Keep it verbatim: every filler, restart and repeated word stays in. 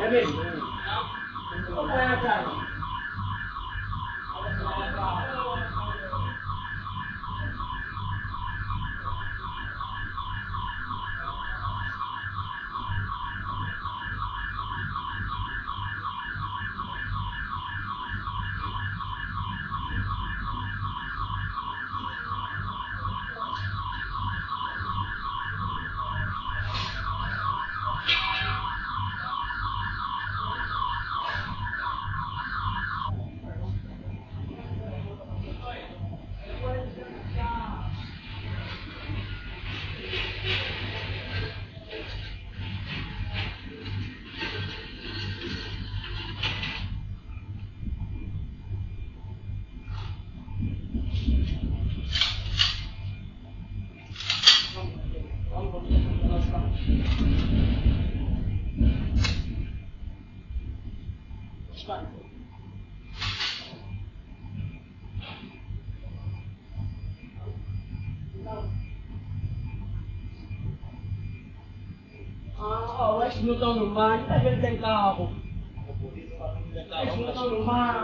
É mesmo? Como é, cara? Eles não estão no mar, muita gente tem carro. Eles não estão no mar.